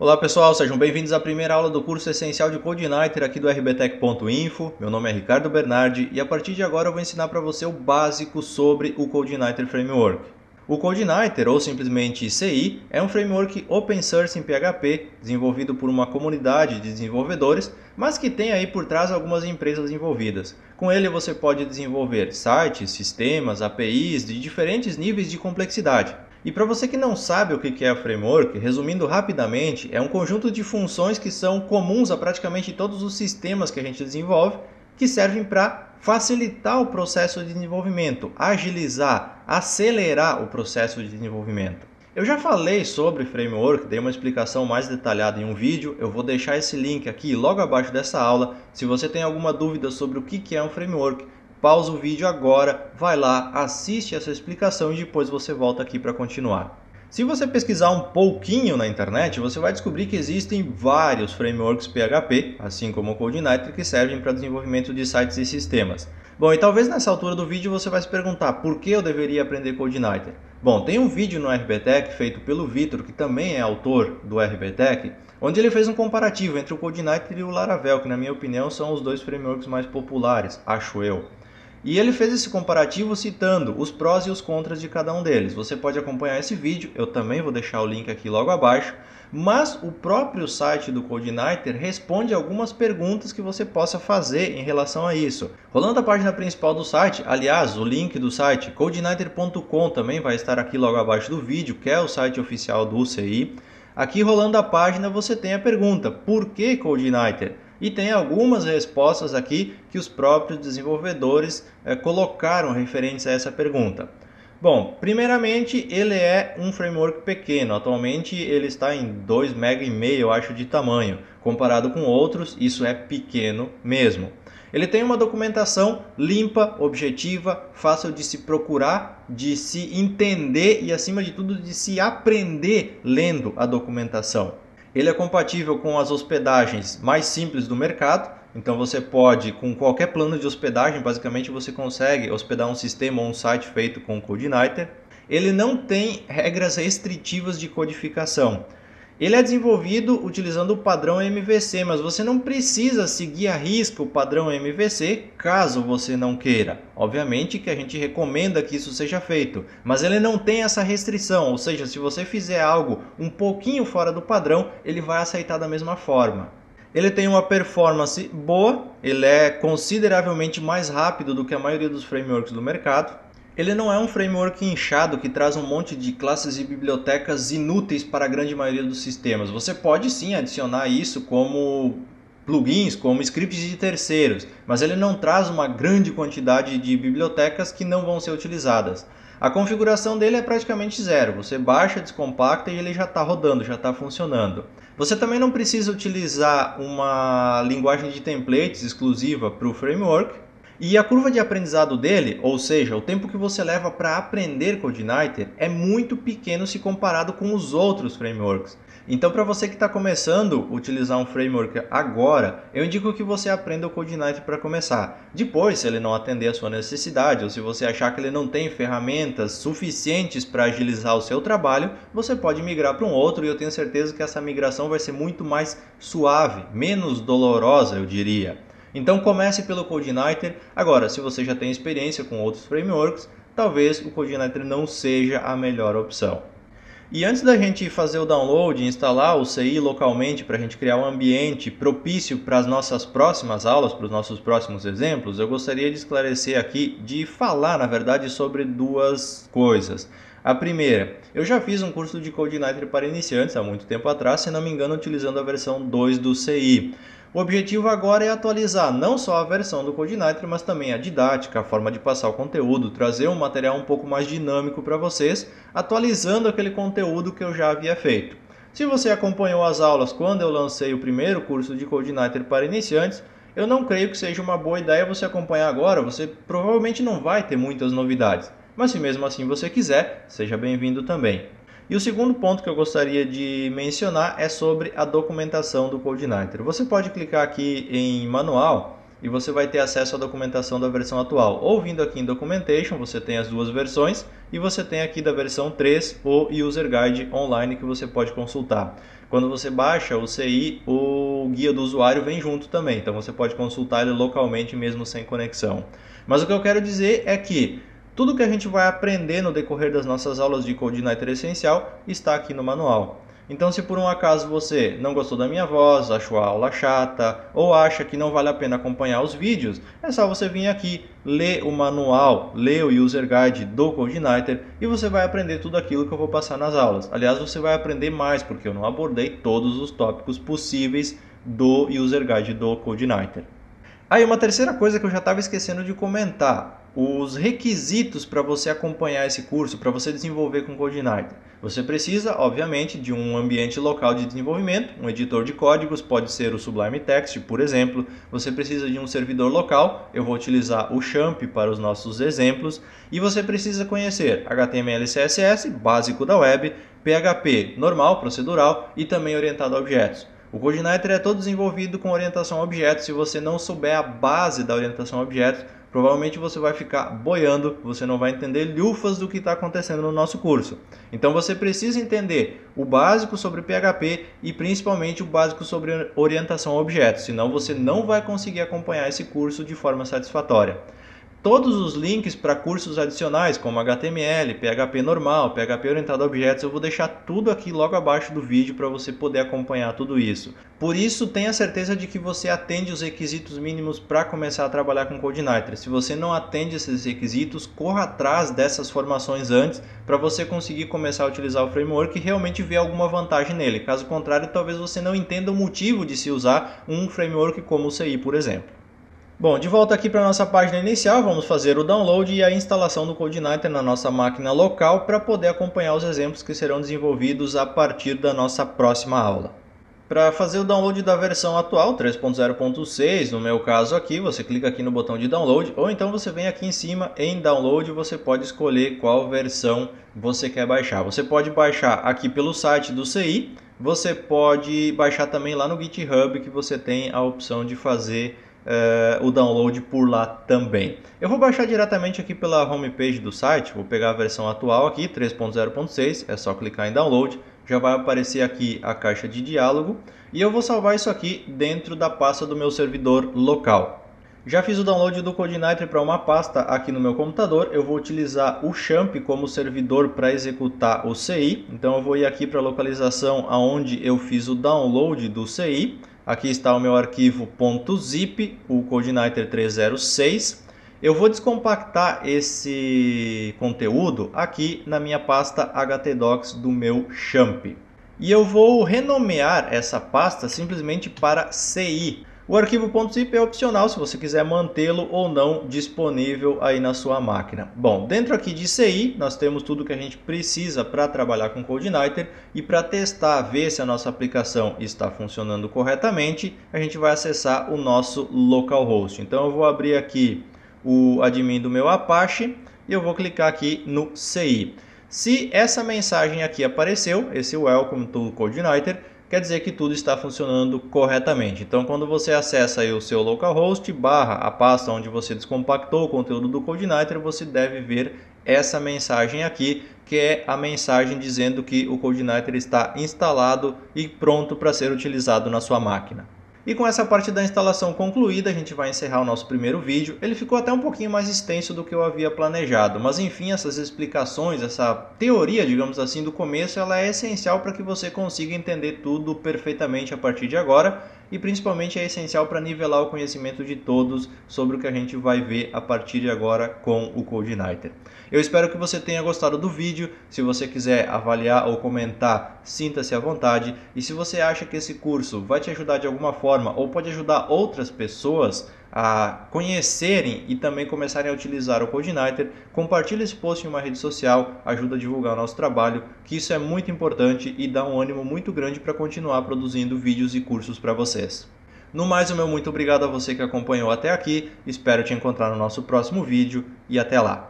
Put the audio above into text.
Olá pessoal, sejam bem-vindos à primeira aula do curso essencial de CodeIgniter aqui do rbtech.info. Meu nome é Ricardo Bernardi e a partir de agora eu vou ensinar para você o básico sobre o CodeIgniter Framework. O CodeIgniter, ou simplesmente CI, é um framework open source em PHP, desenvolvido por uma comunidade de desenvolvedores, mas que tem aí por trás algumas empresas envolvidas. Com ele você pode desenvolver sites, sistemas, APIs de diferentes níveis de complexidade. E para você que não sabe o que é a framework, resumindo rapidamente, é um conjunto de funções que são comuns a praticamente todos os sistemas que a gente desenvolve, que servem para facilitar o processo de desenvolvimento, agilizar, acelerar o processo de desenvolvimento. Eu já falei sobre framework, dei uma explicação mais detalhada em um vídeo, eu vou deixar esse link aqui logo abaixo dessa aula. Se você tem alguma dúvida sobre o que é um framework, pausa o vídeo agora, vai lá, assiste essa explicação e depois você volta aqui para continuar. Se você pesquisar um pouquinho na internet, você vai descobrir que existem vários frameworks PHP, assim como o CodeIgniter, que servem para desenvolvimento de sites e sistemas. Bom, e talvez nessa altura do vídeo você vai se perguntar por que eu deveria aprender CodeIgniter? Bom, tem um vídeo no RBtech feito pelo Vitor, que também é autor do RBtech, onde ele fez um comparativo entre o CodeIgniter e o Laravel, que na minha opinião são os dois frameworks mais populares, acho eu. E ele fez esse comparativo citando os prós e os contras de cada um deles. Você pode acompanhar esse vídeo, eu também vou deixar o link aqui logo abaixo, mas o próprio site do CodeIgniter responde algumas perguntas que você possa fazer em relação a isso. Rolando a página principal do site, aliás, o link do site CodeIgniter.com também vai estar aqui logo abaixo do vídeo, que é o site oficial do CI. Aqui rolando a página você tem a pergunta, por que CodeIgniter? E tem algumas respostas aqui que os próprios desenvolvedores colocaram referentes a essa pergunta. Bom, primeiramente ele é um framework pequeno, atualmente ele está em 2,5 MB, eu acho, de tamanho. Comparado com outros, isso é pequeno mesmo. Ele tem uma documentação limpa, objetiva, fácil de se procurar, de se entender e acima de tudo de se aprender lendo a documentação. Ele é compatível com as hospedagens mais simples do mercado, então você pode, com qualquer plano de hospedagem, basicamente você consegue hospedar um sistema ou um site feito com o CodeIgniter. Ele não tem regras restritivas de codificação. Ele é desenvolvido utilizando o padrão MVC, mas você não precisa seguir à risca o padrão MVC caso você não queira. Obviamente que a gente recomenda que isso seja feito, mas ele não tem essa restrição, ou seja, se você fizer algo um pouquinho fora do padrão, ele vai aceitar da mesma forma. Ele tem uma performance boa, ele é consideravelmente mais rápido do que a maioria dos frameworks do mercado. Ele não é um framework inchado que traz um monte de classes e bibliotecas inúteis para a grande maioria dos sistemas. Você pode sim adicionar isso como plugins, como scripts de terceiros, mas ele não traz uma grande quantidade de bibliotecas que não vão ser utilizadas. A configuração dele é praticamente zero, você baixa, descompacta e ele já está rodando, já está funcionando. Você também não precisa utilizar uma linguagem de templates exclusiva para o framework. E a curva de aprendizado dele, ou seja, o tempo que você leva para aprender CodeIgniter, é muito pequeno se comparado com os outros frameworks. Então, para você que está começando a utilizar um framework agora, eu indico que você aprenda o CodeIgniter para começar. Depois, se ele não atender a sua necessidade, ou se você achar que ele não tem ferramentas suficientes para agilizar o seu trabalho, você pode migrar para um outro e eu tenho certeza que essa migração vai ser muito mais suave, menos dolorosa, eu diria. Então comece pelo CodeIgniter. Agora, se você já tem experiência com outros frameworks, talvez o CodeIgniter não seja a melhor opção. E antes da gente fazer o download e instalar o CI localmente para a gente criar um ambiente propício para as nossas próximas aulas, para os nossos próximos exemplos, eu gostaria de esclarecer aqui, de falar na verdade sobre duas coisas. A primeira, eu já fiz um curso de CodeIgniter para iniciantes há muito tempo atrás, se não me engano utilizando a versão 2 do CI. O objetivo agora é atualizar não só a versão do CodeIgniter, mas também a didática, a forma de passar o conteúdo, trazer um material um pouco mais dinâmico para vocês, atualizando aquele conteúdo que eu já havia feito. Se você acompanhou as aulas quando eu lancei o primeiro curso de CodeIgniter para iniciantes, eu não creio que seja uma boa ideia você acompanhar agora, você provavelmente não vai ter muitas novidades. Mas se mesmo assim você quiser, seja bem-vindo também. E o segundo ponto que eu gostaria de mencionar é sobre a documentação do CodeIgniter. Você pode clicar aqui em manual e você vai ter acesso à documentação da versão atual. Ou vindo aqui em Documentation, você tem as duas versões e você tem aqui da versão 3 o User Guide Online que você pode consultar. Quando você baixa o CI, o guia do usuário vem junto também, então você pode consultar ele localmente mesmo sem conexão. Mas o que eu quero dizer é que tudo que a gente vai aprender no decorrer das nossas aulas de CodeIgniter Essencial está aqui no manual. Então, se por um acaso você não gostou da minha voz, achou a aula chata ou acha que não vale a pena acompanhar os vídeos, é só você vir aqui, ler o manual, ler o User Guide do CodeIgniter e você vai aprender tudo aquilo que eu vou passar nas aulas. Aliás, você vai aprender mais, porque eu não abordei todos os tópicos possíveis do User Guide do CodeIgniter. Ah, e uma terceira coisa que eu já estava esquecendo de comentar. Os requisitos para você acompanhar esse curso, para você desenvolver com CodeIgniter. Você precisa, obviamente, de um ambiente local de desenvolvimento, um editor de códigos, pode ser o Sublime Text, por exemplo. Você precisa de um servidor local, eu vou utilizar o XAMPP para os nossos exemplos. E você precisa conhecer HTML e CSS, básico da web, PHP normal, procedural e também orientado a objetos. O CodeIgniter é todo desenvolvido com orientação a objetos. Se você não souber a base da orientação a objetos, provavelmente você vai ficar boiando, você não vai entender lhufas do que está acontecendo no nosso curso. Então você precisa entender o básico sobre PHP e principalmente o básico sobre orientação a objetos, senão você não vai conseguir acompanhar esse curso de forma satisfatória. Todos os links para cursos adicionais, como HTML, PHP normal, PHP orientado a objetos, eu vou deixar tudo aqui logo abaixo do vídeo para você poder acompanhar tudo isso. Por isso, tenha certeza de que você atende os requisitos mínimos para começar a trabalhar com CodeIgniter. Se você não atende esses requisitos, corra atrás dessas formações antes para você conseguir começar a utilizar o framework e realmente ver alguma vantagem nele. Caso contrário, talvez você não entenda o motivo de se usar um framework como o CI, por exemplo. Bom, de volta aqui para a nossa página inicial, vamos fazer o download e a instalação do CodeIgniter na nossa máquina local para poder acompanhar os exemplos que serão desenvolvidos a partir da nossa próxima aula. Para fazer o download da versão atual, 3.0.6, no meu caso aqui, você clica aqui no botão de download ou então você vem aqui em cima em download e você pode escolher qual versão você quer baixar. Você pode baixar aqui pelo site do CI, você pode baixar também lá no GitHub, que você tem a opção de fazer o download por lá também. Eu vou baixar diretamente aqui pela homepage do site, vou pegar a versão atual aqui, 3.0.6, é só clicar em download, já vai aparecer aqui a caixa de diálogo e eu vou salvar isso aqui dentro da pasta do meu servidor local. Já fiz o download do CodeIgniter para uma pasta aqui no meu computador, eu vou utilizar o XAMPP como servidor para executar o CI, então eu vou ir aqui para a localização aonde eu fiz o download do CI. Aqui está o meu arquivo .zip, o CodeIgniter 306. Eu vou descompactar esse conteúdo aqui na minha pasta htdocs do meu XAMPP. E eu vou renomear essa pasta simplesmente para CI. O arquivo .zip é opcional se você quiser mantê-lo ou não disponível aí na sua máquina. Bom, dentro aqui de CI nós temos tudo que a gente precisa para trabalhar com CodeIgniter e para testar, ver se a nossa aplicação está funcionando corretamente, a gente vai acessar o nosso localhost. Então eu vou abrir aqui o admin do meu Apache e eu vou clicar aqui no CI. Se essa mensagem aqui apareceu, esse Welcome to CodeIgniter, quer dizer que tudo está funcionando corretamente. Então, quando você acessa aí o seu localhost barra a pasta onde você descompactou o conteúdo do CodeIgniter, você deve ver essa mensagem aqui, que é a mensagem dizendo que o CodeIgniter está instalado e pronto para ser utilizado na sua máquina. E com essa parte da instalação concluída, a gente vai encerrar o nosso primeiro vídeo. Ele ficou até um pouquinho mais extenso do que eu havia planejado, mas enfim, essas explicações, essa teoria, digamos assim, do começo, ela é essencial para que você consiga entender tudo perfeitamente a partir de agora e principalmente é essencial para nivelar o conhecimento de todos sobre o que a gente vai ver a partir de agora com o CodeIgniter. Eu espero que você tenha gostado do vídeo. Se você quiser avaliar ou comentar, sinta-se à vontade. E se você acha que esse curso vai te ajudar de alguma forma ou pode ajudar outras pessoas a conhecerem e também começarem a utilizar o CodeIgniter, compartilhe esse post em uma rede social, ajuda a divulgar o nosso trabalho, que isso é muito importante e dá um ânimo muito grande para continuar produzindo vídeos e cursos para vocês. No mais, o meu muito obrigado a você que acompanhou até aqui, espero te encontrar no nosso próximo vídeo e até lá!